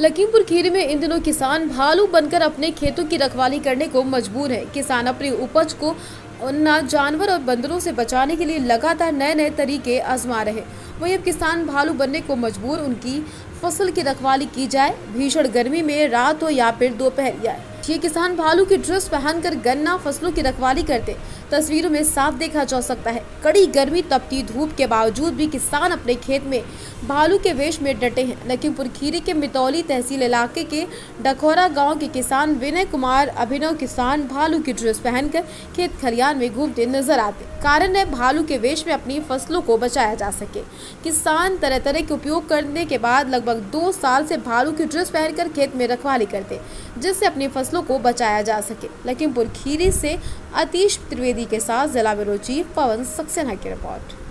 लखीमपुर खीरी में इन दिनों किसान भालू बनकर अपने खेतों की रखवाली करने को मजबूर है। किसान अपनी उपज को उन जानवर और बंदरों से बचाने के लिए लगातार नए नए तरीके आजमा रहे। वहीं अब किसान भालू बनने को मजबूर, उनकी फसल की रखवाली की जाए, भीषण गर्मी में रात हो या फिर दोपहर या ये किसान भालू की ड्रेस पहनकर गन्ना फसलों की रखवाली करते तस्वीरों में साफ देखा जा सकता है। कड़ी गर्मी तपती धूप के बावजूद भी किसान अपने खेत में भालू के वेश में डटे हैं। लखीमपुर खीरी के मितौली तहसील इलाके के डखोरा गांव के किसान विनय कुमार अभिनव किसान भालू की ड्रेस पहनकर खेत खलियान में घूमते नजर आते। कारण है भालू के वेश में अपनी फसलों को बचाया जा सके। किसान तरह तरह के उपयोग करने के बाद लगभग 2 साल से भालू की ड्रेस पहनकर खेत में रखवाली करते, जिससे अपनी फसलों को बचाया जा सके। लखीमपुर खीरी से अतीश त्रिवेदी के साथ जिला ब्यूरो चीफ पवन सक्सेना की रिपोर्ट।